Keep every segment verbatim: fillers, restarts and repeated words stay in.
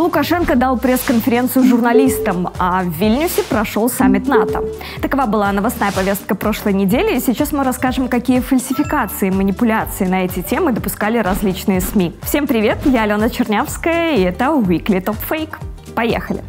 Лукашенко дал пресс-конференцию журналистам, а в Вильнюсе прошел саммит НАТО. Такова была новостная повестка прошлой недели, и сейчас мы расскажем, какие фальсификации и манипуляции на эти темы допускали различные СМИ. Всем привет, я Алена Чернявская, и это Weekly Top Fake. Поехали!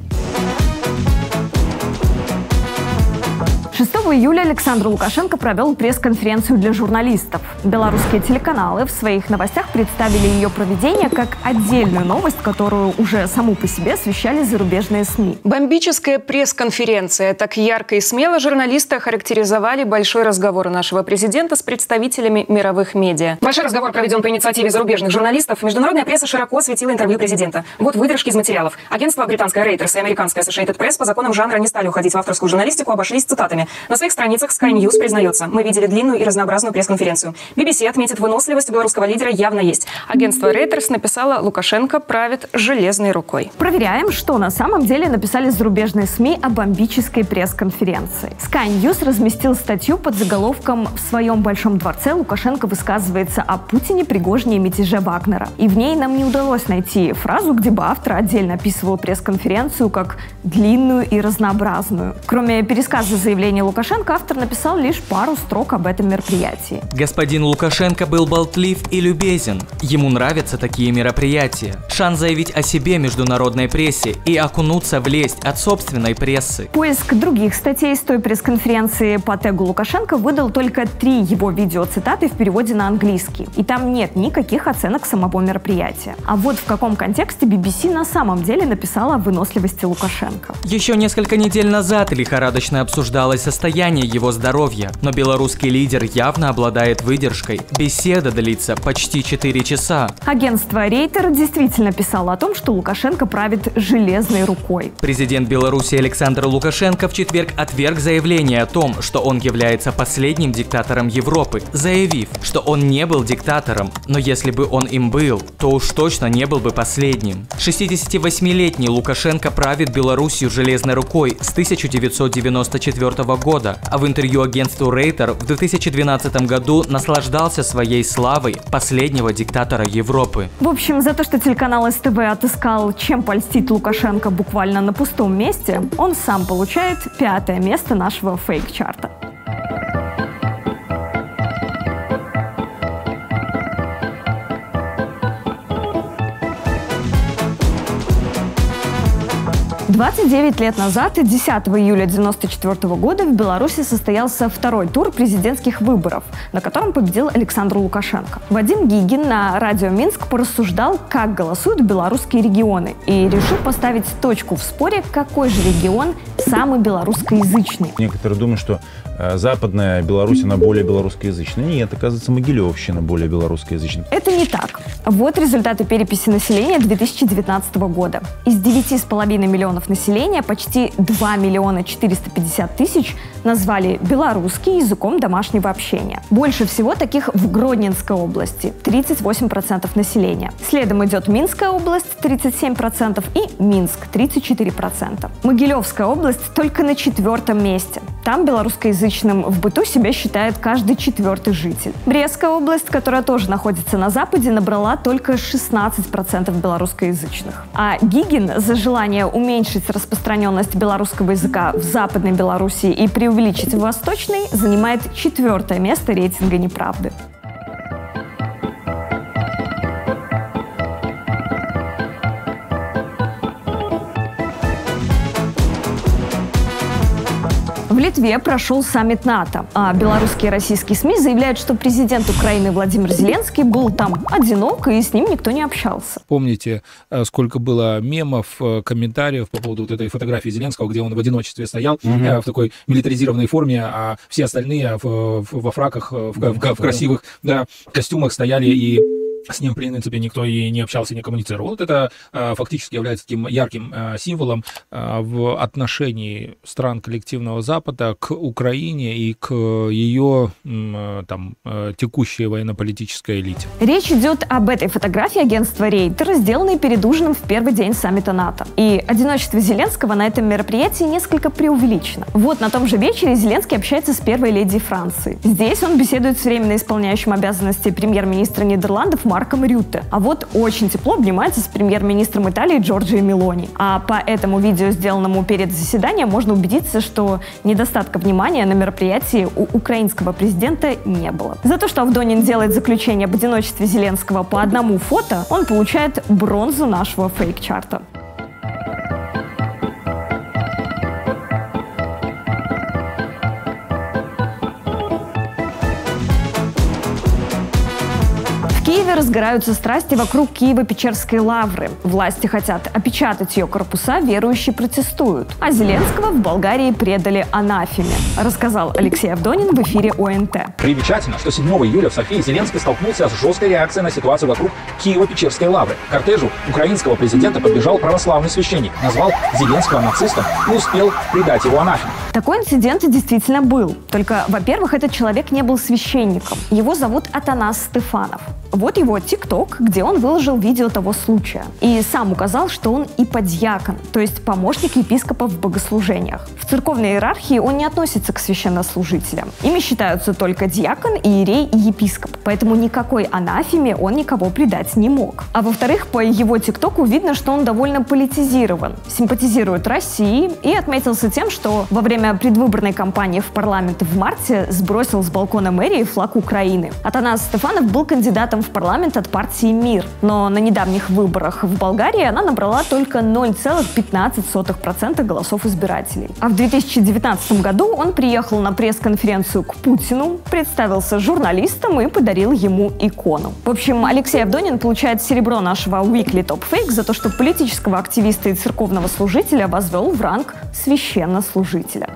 шестого июля Александр Лукашенко провел пресс-конференцию для журналистов. Белорусские телеканалы в своих новостях представили ее проведение как отдельную новость, которую уже саму по себе освещали зарубежные СМИ. Бомбическая пресс-конференция. Так ярко и смело журналисты охарактеризовали большой разговор нашего президента с представителями мировых медиа. Большой разговор проведен по инициативе зарубежных журналистов. Международная пресса широко осветила интервью президента. Вот выдержки из материалов. Агентство британское Reuters и американское Associated Press по законам жанра не стали уходить в авторскую журналистику, обошлись цитатами. На своих страницах Sky News признается, мы видели длинную и разнообразную пресс-конференцию. би би си отметит, выносливость белорусского лидера явно есть. Агентство Reuters написало, Лукашенко правит железной рукой. Проверяем, что на самом деле написали зарубежные СМИ о бомбической пресс-конференции. Sky News разместил статью под заголовком «В своем большом дворце Лукашенко высказывается о Путине, Пригожине и мятеже Вагнера». И в ней нам не удалось найти фразу, где бы автор отдельно описывал пресс-конференцию как длинную и разнообразную. Кроме пересказа заявления Лукашенко, Лукашенко автор написал лишь пару строк об этом мероприятии. Господин Лукашенко был болтлив и любезен. Ему нравятся такие мероприятия. Шанс заявить о себе международной прессе и окунуться в лесть от собственной прессы. Поиск других статей с той пресс-конференции по тегу Лукашенко выдал только три его видеоцитаты в переводе на английский. И там нет никаких оценок самого мероприятия. А вот в каком контексте би би си на самом деле написала о выносливости Лукашенко. Еще несколько недель назад лихорадочно обсуждалось состояние Состояние его здоровья, но белорусский лидер явно обладает выдержкой. Беседа длится почти четыре часа. Агентство Reuters действительно писало о том, что Лукашенко правит железной рукой. Президент Беларуси Александр Лукашенко в четверг отверг заявление о том, что он является последним диктатором Европы, заявив, что он не был диктатором, но если бы он им был, то уж точно не был бы последним. шестидесятивосьмилетний Лукашенко правит Беларусью железной рукой с тысяча девятьсот девяносто четвёртого года. А в интервью агентству Reuters в две тысячи двенадцатом году наслаждался своей славой последнего диктатора Европы. В общем, за то, что телеканал СТВ отыскал, чем польстить Лукашенко буквально на пустом месте, он сам получает пятое место нашего фейк-чарта. двадцать девять лет назад, десятого июля девяносто четвёртого года, в Беларуси состоялся второй тур президентских выборов, на котором победил Александр Лукашенко. Вадим Гигин на радио Минск порассуждал, как голосуют белорусские регионы, и решил поставить точку в споре, какой же регион самый белорусскоязычный. Некоторые думают, что Западная Беларусь, она более белорусскоязычная. Нет, оказывается, Могилевщина более белорусскоязычная. Это не так. Вот результаты переписи населения две тысячи девятнадцатого года. Из девяти с половиной миллионов населения почти два миллиона четыреста пятьдесят тысяч назвали белорусский языком домашнего общения. Больше всего таких в Гродненской области – тридцать восемь процентов населения. Следом идет Минская область – тридцать семь процентов и Минск – тридцать четыре процента. Могилевская область только на четвертом месте. Там белорусскоязычным в быту себя считает каждый четвертый житель. Брестская область, которая тоже находится на западе, набрала только шестнадцать процентов белорусскоязычных. А Гигин за желание уменьшить распространенность белорусского языка в Западной Беларуси и преувеличить в Восточной занимает четвертое место рейтинга «Неправды». В Литве прошел саммит НАТО, а белорусские и российские СМИ заявляют, что президент Украины Владимир Зеленский был там одинок, и с ним никто не общался. Помните, сколько было мемов, комментариев по поводу вот этой фотографии Зеленского, где он в одиночестве стоял угу. в такой милитаризированной форме, а все остальные в, в, во фраках, в, в, в красивых да, костюмах стояли и... С ним, в принципе, никто и не общался, не коммуницировал. Вот это э, фактически является таким ярким э, символом э, в отношении стран коллективного Запада к Украине и к ее э, там, э, текущей военно-политической элите. Речь идет об этой фотографии агентства Reuters, сделанной перед ужином в первый день саммита НАТО. И одиночество Зеленского на этом мероприятии несколько преувеличено. Вот на том же вечере Зеленский общается с первой леди Франции. Здесь он беседует с временно исполняющим обязанности премьер-министра Нидерландов Марком Рюте. А вот очень тепло обнимается с премьер-министром Италии Джорджией Мелони. А по этому видео, сделанному перед заседанием, можно убедиться, что недостатка внимания на мероприятии у украинского президента не было. За то, что Авдонин делает заключение об одиночестве Зеленского по одному фото, он получает бронзу нашего фейк-чарта. В Киеве разгораются страсти вокруг Киево-Печерской Лавры. Власти хотят опечатать ее корпуса, верующие протестуют. А Зеленского в Болгарии предали анафеме, рассказал Алексей Авдонин в эфире О Н Т. Примечательно, что седьмого июля в Софии Зеленский столкнулся с жесткой реакцией на ситуацию вокруг Киево-Печерской Лавры. К кортежу украинского президента подбежал православный священник, назвал Зеленского нацистом и успел предать его анафеме. Такой инцидент действительно был. Только, во-первых, этот человек не был священником. Его зовут Атанас Стефанов. Вот его ТикТок, где он выложил видео того случая. И сам указал, что он ипподьякон, то есть помощник епископа в богослужениях. В церковной иерархии он не относится к священнослужителям. Ими считаются только диакон, иерей и епископ. Поэтому никакой анафеме он никого предать не мог. А во-вторых, по его ТикТоку видно, что он довольно политизирован, симпатизирует России и отметился тем, что во время предвыборной кампании в парламент в марте сбросил с балкона мэрии флаг Украины. Атанас Стефанов был кандидатом в парламент от партии «Мир», но на недавних выборах в Болгарии она набрала только ноль целых пятнадцать сотых процента голосов избирателей. А в две тысячи девятнадцатом году он приехал на пресс-конференцию к Путину, представился журналистом и подарил ему икону. В общем, Алексей Авдонин получает серебро нашего Weekly Top Fake за то, что политического активиста и церковного служителя возвел в ранг священнослужителя.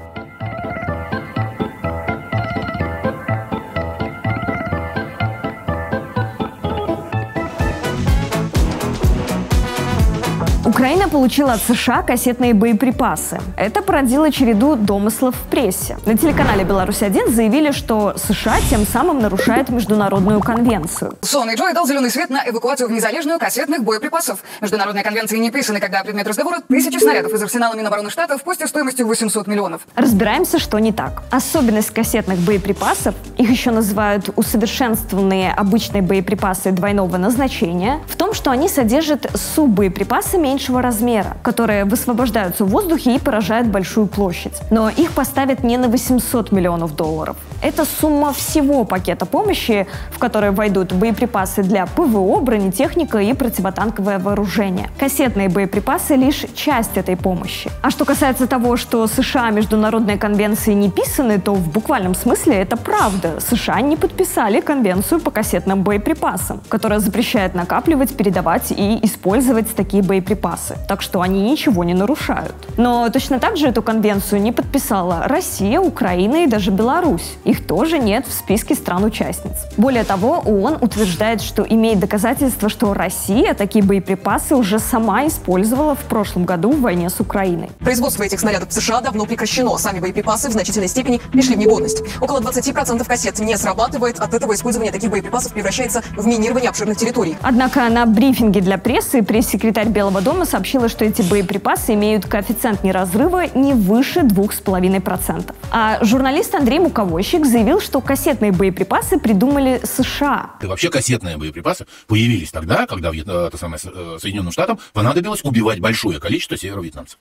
Украина получила от С Ш А кассетные боеприпасы. Это породило череду домыслов в прессе. На телеканале «Беларусь один» заявили, что С Ш А тем самым нарушает международную конвенцию. Сон и Джой дал зеленый свет на эвакуацию в незалежную кассетных боеприпасов. Международные конвенции не писаны, когда предмет разговора тысячи снарядов из арсенала Минобороны Штатов, пусть стоимостью восемьсот миллионов. Разбираемся, что не так. Особенность кассетных боеприпасов, их еще называют усовершенствованные обычные боеприпасы двойного назначения, в том, что они содержат суббоеприпасы меньше размера, которые высвобождаются в воздухе и поражают большую площадь. Но их поставят не на восемьсот миллионов долларов. Это сумма всего пакета помощи, в который войдут боеприпасы для П В О, бронетехника и противотанковое вооружение. Кассетные боеприпасы — лишь часть этой помощи. А что касается того, что С Ш А международные конвенции не писаны, то в буквальном смысле это правда. С Ш А не подписали конвенцию по кассетным боеприпасам, которая запрещает накапливать, передавать и использовать такие боеприпасы. Так что они ничего не нарушают. Но точно так же эту конвенцию не подписала Россия, Украина и даже Беларусь. Их тоже нет в списке стран-участниц. Более того, О О Н утверждает, что имеет доказательства, что Россия такие боеприпасы уже сама использовала в прошлом году в войне с Украиной. Производство этих снарядов в С Ш А давно прекращено. Сами боеприпасы в значительной степени пришли в негодность. Около двадцати процентов кассет не срабатывает. От этого использование таких боеприпасов превращается в минирование обширных территорий. Однако на брифинге для прессы пресс-секретарь Белого дома сообщила, что эти боеприпасы имеют коэффициент неразрыва не выше двух с половиной процентов. А журналист Андрей Муковой заявил, что кассетные боеприпасы придумали С Ш А. И вообще кассетные боеприпасы появились тогда, когда это самое, Соединенным Штатам понадобилось убивать большое количество северо-вьетнамцев.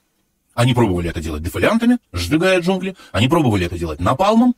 Они пробовали это делать дефолиантами, сжигая джунгли, они пробовали это делать напалмом,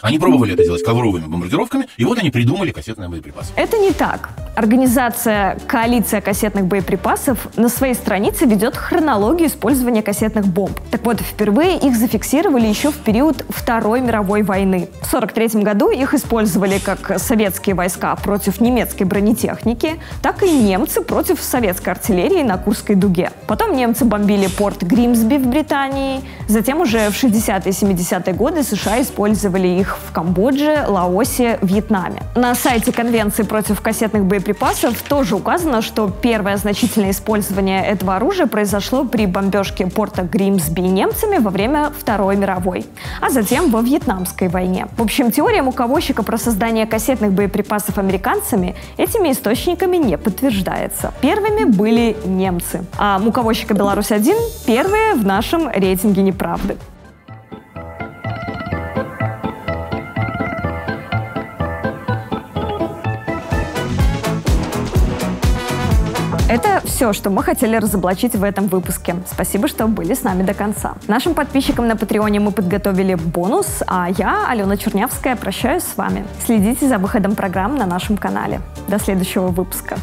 они пробовали это делать ковровыми бомбардировками, и вот они придумали кассетные боеприпасы. Это не так. Организация «Коалиция кассетных боеприпасов» на своей странице ведет хронологию использования кассетных бомб. Так вот, впервые их зафиксировали еще в период Второй мировой войны. В сорок третьем году их использовали как советские войска против немецкой бронетехники, так и немцы против советской артиллерии на Курской дуге. Потом немцы бомбили порт Гримсби в Британии, затем уже в шестидесятые и семидесятые годы С Ш А использовали их в Камбодже, Лаосе, Вьетнаме. На сайте Конвенции против кассетных боеприпасов тоже указано, что первое значительное использование этого оружия произошло при бомбежке порта Гримсби немцами во время Второй мировой, а затем во Вьетнамской войне. В общем, теория муковозчика про создание кассетных боеприпасов американцами этими источниками не подтверждается. Первыми были немцы, а муковозчика «Беларусь один» первые в нашем рейтинге неправды. все, что мы хотели разоблачить в этом выпуске. Спасибо, что были с нами до конца. Нашим подписчикам на Патреоне мы подготовили бонус, а я, Алена Чернявская, прощаюсь с вами. Следите за выходом программ на нашем канале. До следующего выпуска.